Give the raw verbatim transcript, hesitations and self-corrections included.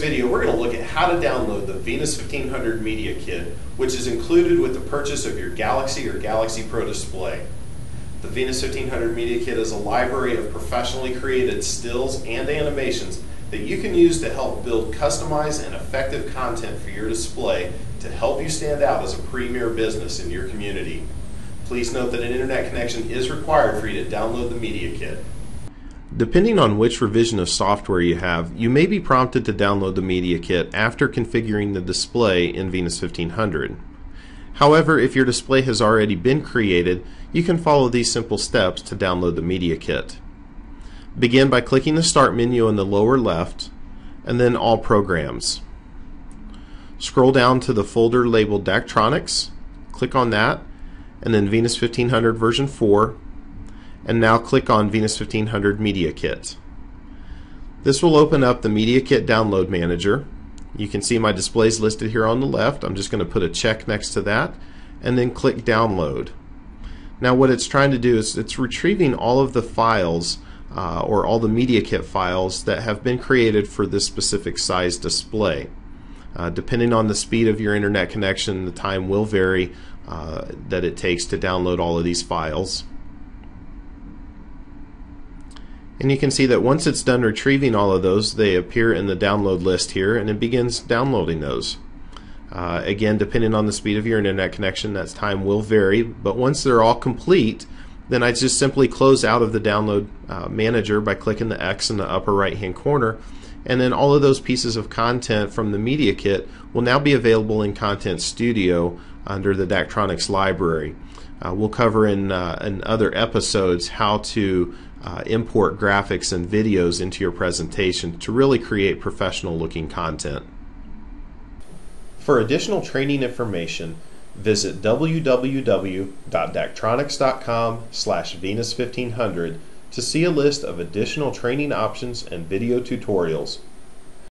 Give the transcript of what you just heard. video, we're going to look at how to download the Venus fifteen hundred Media Kit, which is included with the purchase of your Galaxy or Galaxy Pro display. The Venus fifteen hundred Media Kit is a library of professionally created stills and animations that you can use to help build customized and effective content for your display to help you stand out as a premier business in your community. Please note that an internet connection is required for you to download the Media Kit. Depending on which revision of software you have, you may be prompted to download the Media Kit after configuring the display in Venus fifteen hundred. However, if your display has already been created, you can follow these simple steps to download the Media Kit. Begin by clicking the Start menu in the lower left, and then All Programs. Scroll down to the folder labeled Daktronics, click on that, and then Venus fifteen hundred version four, and now click on Venus fifteen hundred Media Kit. This will open up the Media Kit Download Manager. You can see my displays listed here on the left. I'm just going to put a check next to that and then click Download. Now what it's trying to do is it's retrieving all of the files uh, or all the Media Kit files that have been created for this specific size display. Uh, depending on the speed of your internet connection, the time will vary uh, that it takes to download all of these files. And you can see that once it's done retrieving all of those, they appear in the download list here, and it begins downloading those. Uh, again, depending on the speed of your internet connection, that time will vary, but once they're all complete, then I just simply close out of the download uh, manager by clicking the X in the upper right hand corner, and then all of those pieces of content from the Media Kit will now be available in Content Studio under the Daktronics library. Uh, we'll cover in, uh, in other episodes how to uh, import graphics and videos into your presentation to really create professional looking content. For additional training information, visit w w w dot daktronics dot com slash Venus fifteen hundred to see a list of additional training options and video tutorials.